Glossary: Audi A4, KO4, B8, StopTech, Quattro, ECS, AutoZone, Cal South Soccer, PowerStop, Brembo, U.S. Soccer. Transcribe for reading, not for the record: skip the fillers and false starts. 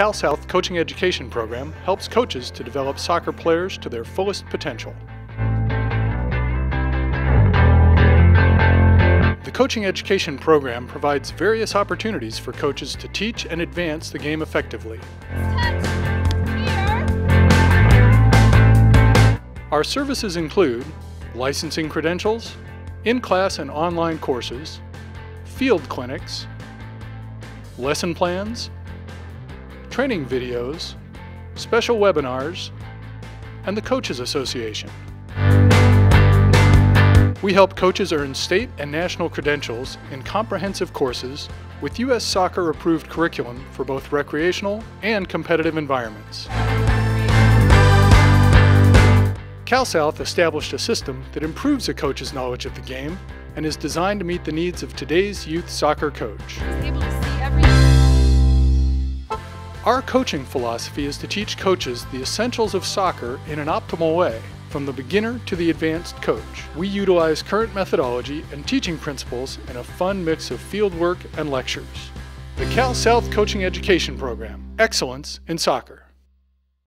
Cal South Coaching Education Program helps coaches to develop soccer players to their fullest potential. The Coaching Education Program provides various opportunities for coaches to teach and advance the game effectively. Our services include licensing credentials, in-class and online courses, field clinics, lesson plans, training videos, special webinars, and the Coaches Association. We help coaches earn state and national credentials in comprehensive courses with U.S. Soccer approved curriculum for both recreational and competitive environments. Cal South established a system that improves a coach's knowledge of the game and is designed to meet the needs of today's youth soccer coach. Our coaching philosophy is to teach coaches the essentials of soccer in an optimal way, from the beginner to the advanced coach. We utilize current methodology and teaching principles in a fun mix of fieldwork and lectures. The Cal South Coaching Education Program, excellence in soccer.